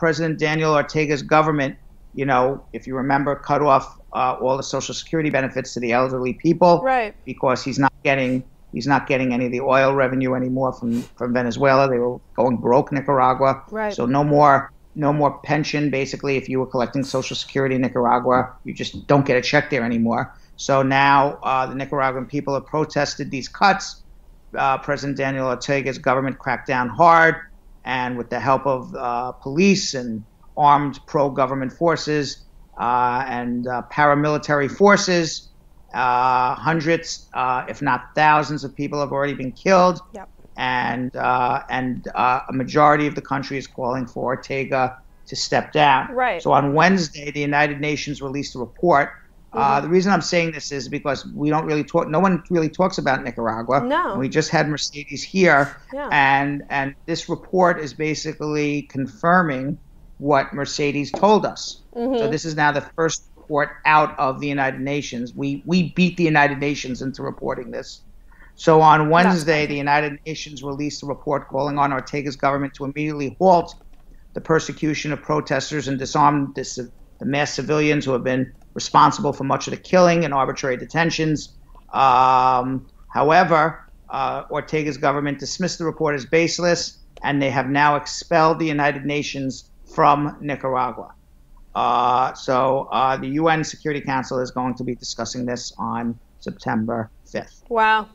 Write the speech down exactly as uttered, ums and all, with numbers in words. President Daniel Ortega's government, you know, if you remember, cut off uh, all the Social Security benefits to the elderly people, right? Because he's not getting he's not getting any of the oil revenue anymore from from Venezuela. They were going broke, Nicaragua, right? So no more no more pension. Basically, if you were collecting Social Security in Nicaragua, you just don't get a check there anymore. So now uh, the Nicaraguan people have protested these cuts. Uh, President Daniel Ortega's government cracked down hard, and with the help of uh, police and armed pro-government forces uh, and uh, paramilitary forces, uh, hundreds, uh, if not thousands, of people have already been killed, yep. and uh, and uh, a majority of the country is calling for Ortega to step down. Right. So on Wednesday, the United Nations released a report. Uh, mm-hmm. The reason I'm saying this is because we don't really talk. No one really talks about Nicaragua. No. We just had Mercedes here, yeah. and and this report is basically confirming what Mercedes told us. Mm-hmm. So this is now the first report out of the United Nations. We we beat the United Nations into reporting this. So on Wednesday, the United Nations released a report calling on Ortega's government to immediately halt the persecution of protesters and disarm this, the mass civilians who have been responsible for much of the killing and arbitrary detentions. Um, however, uh, Ortega's government dismissed the report as baseless, and they have now expelled the United Nations from Nicaragua. Uh, so uh, the U N Security Council is going to be discussing this on September fifth. Wow.